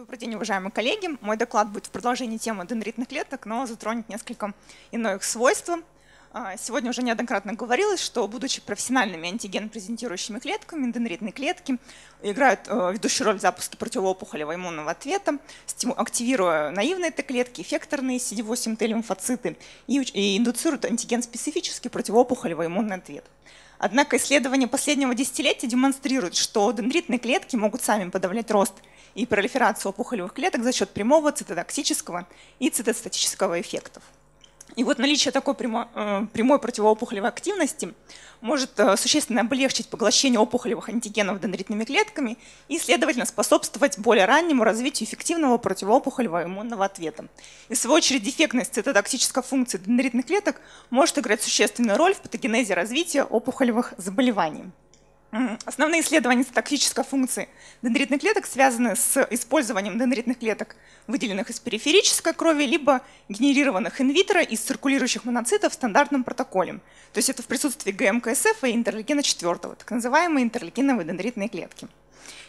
Добрый день, уважаемые коллеги. Мой доклад будет в продолжении темы дендритных клеток, но затронет несколько иное их свойство. Сегодня уже неоднократно говорилось, что, будучи профессиональными антиген-презентирующими клетками, дендритные клетки играют ведущую роль в запуске противоопухолевого иммунного ответа, активируя наивные Т-клетки, эффекторные CD8+ Т-лимфоциты и индуцируют антиген-специфический противоопухолевый иммунный ответ. Однако исследования последнего десятилетия демонстрируют, что дендритные клетки могут сами подавлять рост и пролиферацию опухолевых клеток за счет прямого цитотоксического и цитостатического эффектов. И вот наличие такой прямой противоопухолевой активности может существенно облегчить поглощение опухолевых антигенов дендритными клетками и, следовательно, способствовать более раннему развитию эффективного противоопухолевого иммунного ответа. И, в свою очередь, дефектность цитотоксической функции дендритных клеток может играть существенную роль в патогенезе развития опухолевых заболеваний. Основные исследования цитотоксической функции дендритных клеток связаны с использованием дендритных клеток, выделенных из периферической крови, либо генерированных инвитро из циркулирующих моноцитов в стандартном протоколе. То есть это в присутствии ГМКСФ и интерлейкина 4, так называемые интерлейкиновые дендритные клетки.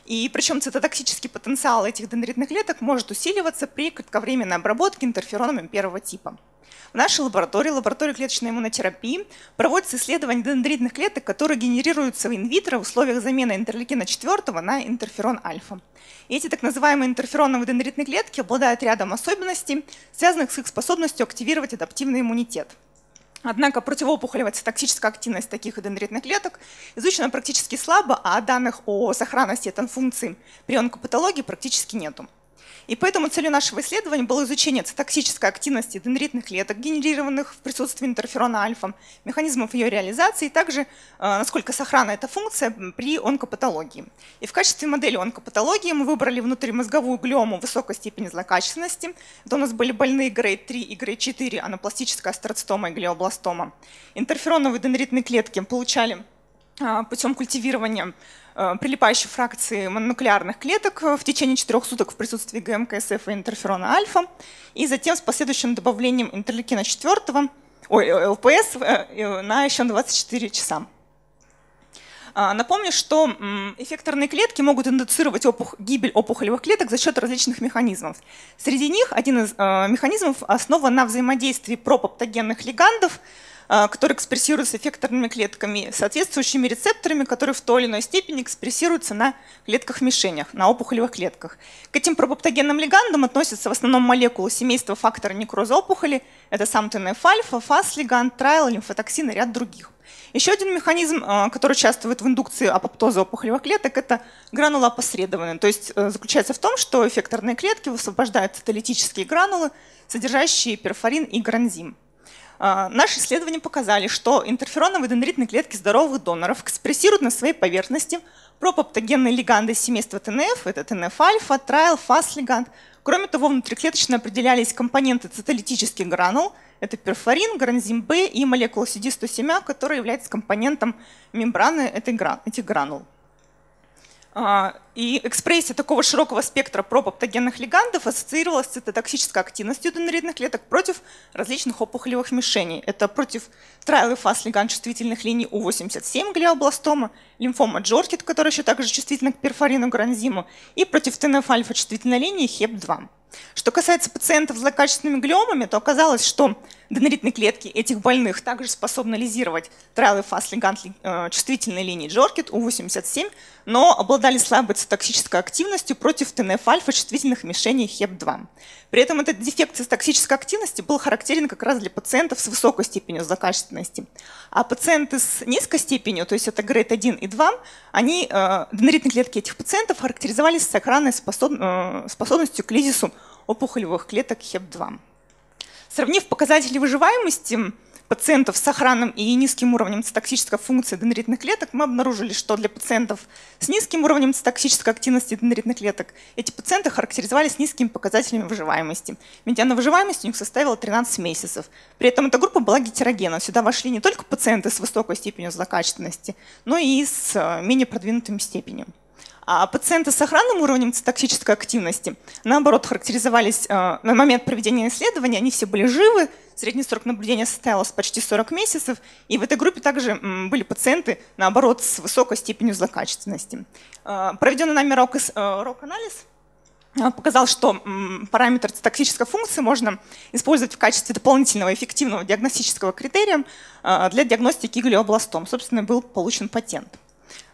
И причем цитотоксический потенциал этих дендритных клеток может усиливаться при кратковременной обработке интерфероном первого типа. В нашей лаборатории клеточной иммунотерапии, проводятся исследования дендритных клеток, которые генерируются инвитро в условиях замены интерлейкина 4 на интерферон альфа. Эти так называемые интерфероновые дендритные клетки обладают рядом особенностей, связанных с их способностью активировать адаптивный иммунитет. Однако противоопухолевая цитотоксическая активность таких дендритных клеток изучена практически слабо, а данных о сохранности этой функции при онкопатологии практически нету. И поэтому целью нашего исследования было изучение цитотоксической активности дендритных клеток, генерированных в присутствии интерферона альфа, механизмов ее реализации, и также насколько сохранна эта функция при онкопатологии. И в качестве модели онкопатологии мы выбрали внутримозговую глиому высокой степени злокачественности. Это у нас были больные грейд 3 и грейд 4, анапластическая астроцитома и глиобластома. Интерфероновые дендритные клетки получали путем культивирования прилипающей фракции мононуклеарных клеток в течение 4 суток в присутствии ГМКСФ и интерферона альфа, и затем с последующим добавлением интерлейкина 4, ЛПС на еще 24 часа. Напомню, что эффекторные клетки могут индуцировать гибель опухолевых клеток за счет различных механизмов. Среди них один из механизмов основан на взаимодействии пропоптогенных лигандов, которые экспрессируются эффекторными клетками, соответствующими рецепторами, которые в той или иной степени экспрессируются на клетках-мишенях, на опухолевых клетках. К этим пропоптогенным лигандам относятся в основном молекулы семейства фактора некроза опухоли, это сам ТНФ-альфа, фас-лиганд, трайл, лимфотоксин и ряд других. Еще один механизм, который участвует в индукции апоптоза опухолевых клеток, это гранулоопосредованный. То есть заключается в том, что эффекторные клетки высвобождают цитолитические гранулы, содержащие перфорин и гранзим. Наши исследования показали, что интерфероновые дендритные клетки здоровых доноров экспрессируют на своей поверхности пропоптогенные лиганды семейства ТНФ, это ТНФ-альфа, трайл, фас-лиганд. Кроме того, внутриклеточно определялись компоненты цитолитических гранул, это перфорин, гранзим Б и молекула CD107, которая является компонентом мембраны этих гранул. И экспрессия такого широкого спектра пропоптогенных лигандов ассоциировалась с цитотоксической активностью дендритных клеток против различных опухолевых мишеней. Это против трайл и фас-лиганд чувствительных линий У87 глиобластома, лимфома Jurkat, которая еще также чувствительна к перфорину, гранзиму, и против ТНФ-альфа чувствительной линии ХЕП-2. Что касается пациентов с злокачественными глиомами, то оказалось, что дендритные клетки этих больных также способны лизировать трайл и фас-лиганд чувствительной линии Jurkat У87, но обладали слабой цитотоксической активностью против ТНФ-альфа чувствительных мишеней ХЕП-2. При этом этот дефект цитотоксической активности был характерен как раз для пациентов с высокой степенью злокачественности. А пациенты с низкой степенью, то есть это грейд 1 и 2, дендритные клетки этих пациентов характеризовались с сохранной способностью к лизису опухолевых клеток ХЕП-2. Сравнив показатели выживаемости пациентов с сохранным и низким уровнем цитотоксической функции дендритных клеток, мы обнаружили, что для пациентов с низким уровнем цитотоксической активности дендритных клеток эти пациенты характеризовались низкими показателями выживаемости. Медиана выживаемости у них составила 13 месяцев. При этом эта группа была гетерогенна. Сюда вошли не только пациенты с высокой степенью злокачественности, но и с менее продвинутыми степенью. А пациенты с сохранным уровнем цитотоксической активности, наоборот, характеризовались на момент проведения исследования, они все были живы, средний срок наблюдения составился почти 40 месяцев, и в этой группе также были пациенты, наоборот, с высокой степенью злокачественности. Проведенный нами рок-анализ показал, что параметр цитотоксической функции можно использовать в качестве дополнительного эффективного диагностического критерия для диагностики глиобластом. Собственно, был получен патент.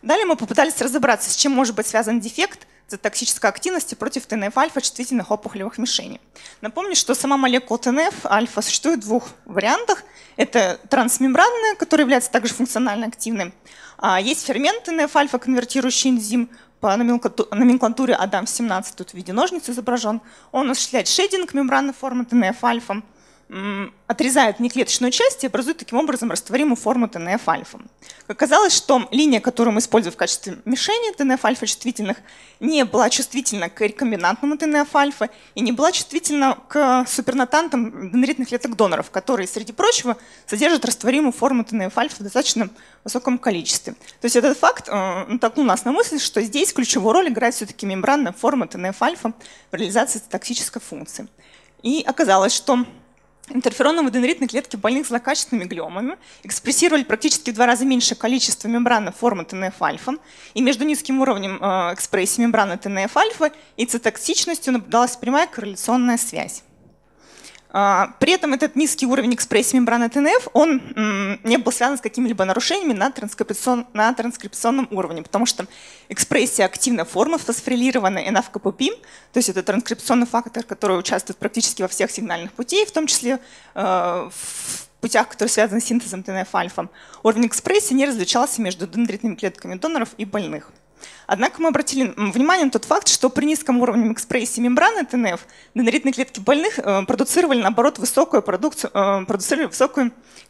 Далее мы попытались разобраться, с чем может быть связан дефект цитотоксической активности против ТНФ-альфа чувствительных опухолевых мишеней. Напомню, что сама молекула ТНФ-альфа существует в двух вариантах. Это трансмембранная, которая является также функционально активной. Есть фермент ТНФ-альфа, конвертирующий энзим по номенклатуре АДАМ-17, тут в виде ножниц изображен. Он осуществляет шейдинг мембранной формы ТНФ-альфа, отрезает неклеточную часть и образует таким образом растворимую форму ТНФ-альфа. Оказалось, что линия, которую мы используем в качестве мишени ТНФ-альфа чувствительных, не была чувствительна к рекомбинантному ТНФ-альфа и не была чувствительна к супернатантам дендритных клеток-доноров, которые, среди прочего, содержат растворимую форму ТНФ-альфа в достаточно высоком количестве. То есть этот факт натолкнул нас на мысль, что здесь ключевую роль играет все-таки мембранная форма ТНФ-альфа в реализации цитотоксической функции. И оказалось, что интерфероновые дендритные клетки больных злокачественными глиомами экспрессировали практически в 2 раза меньшее количество мембраны формы ТНФ-альфа, и между низким уровнем экспрессии мембраны ТНФ-альфа и цитоксичностью наблюдалась прямая корреляционная связь. При этом этот низкий уровень экспрессии мембраны ТНФ он не был связан с какими-либо нарушениями на транскрипционном уровне, потому что экспрессия активной формы фосфорилированной НАФКПП, то есть это транскрипционный фактор, который участвует практически во всех сигнальных путях, в том числе в путях, которые связаны с синтезом ТНФ-альфа, уровень экспрессии не различался между дендритными клетками доноров и больных. Однако мы обратили внимание на тот факт, что при низком уровне экспрессии мембраны ТНФ дендритные клетки больных продуцировали, наоборот, высокое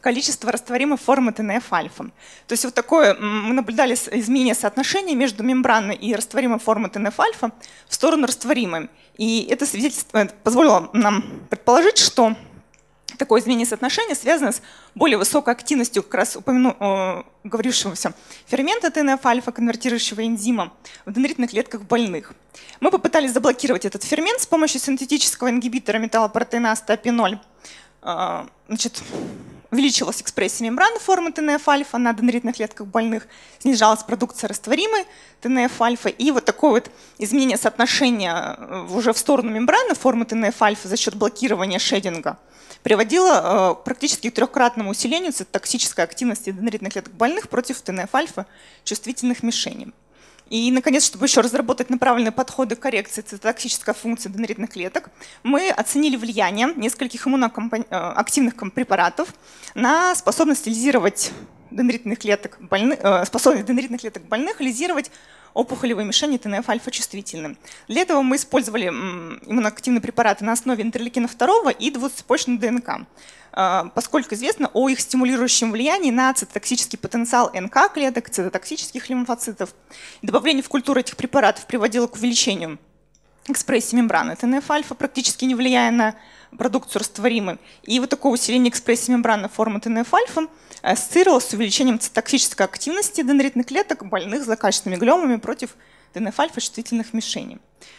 количество растворимой формы ТНФ-альфа. То есть вот такое мы наблюдали изменение соотношения между мембранной и растворимой формой ТНФ-альфа в сторону растворимой. И это свидетельство позволило нам предположить, что такое изменение соотношения связано с более высокой активностью как раз говорившегося фермента ТНФ-альфа, конвертирующего энзима, в дендритных клетках больных. Мы попытались заблокировать этот фермент с помощью синтетического ингибитора металлопротеиназы AP0. Значит, увеличилась экспрессия мембраны формы ТНФ-альфа на дендритных клетках больных, снижалась продукция растворимой ТНФ-альфа, и вот такое вот изменение соотношения уже в сторону мембраны формы ТНФ-альфа за счет блокирования шейдинга приводило практически к 3-кратному усилению цитотоксической активности дендритных клеток больных против ТНФ-альфа чувствительных мишеней. И, наконец, чтобы еще разработать направленные подходы к коррекции цитотоксической функции дендритных клеток, мы оценили влияние нескольких иммуноактивных препаратов на способность дендритных клеток больных лизировать опухолевые мишени ТНФ-альфа чувствительным. Для этого мы использовали иммуноактивные препараты на основе интерлейкина 2 и двуцепочной ДНК, поскольку известно о их стимулирующем влиянии на цитотоксический потенциал НК клеток, цитотоксических лимфоцитов. Добавление в культуру этих препаратов приводило к увеличению экспрессии мембраны ТНФ-альфа, практически не влияя на продукцию растворимой. И вот такое усиление экспрессии мембранной формы ТНФ-альфа ассоциировалось с увеличением цитотоксической активности дендритных клеток больных злокачественными глиомами против ТНФ-альфа чувствительных мишеней.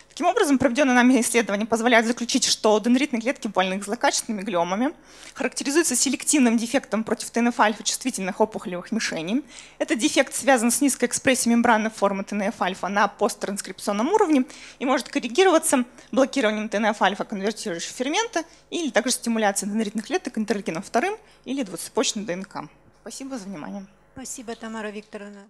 Таким образом, проведенное нами исследование позволяет заключить, что дендритные клетки больных злокачественными глиомами характеризуются селективным дефектом против ТНФ-альфа чувствительных опухолевых мишеней. Этот дефект связан с низкой экспрессией мембранной формы ТНФ-альфа на посттранскрипционном уровне и может коррегироваться блокированием ТНФ-альфа конвертирующего фермента или также стимуляцией дендритных клеток интерлейкином 2 или двуцепочной ДНК. Спасибо за внимание. Спасибо, Тамара Викторовна.